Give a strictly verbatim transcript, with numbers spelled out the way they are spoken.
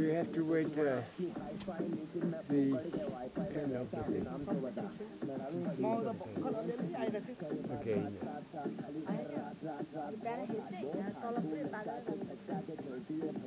we have to wait uh, the end of the day. Okay. Yeah.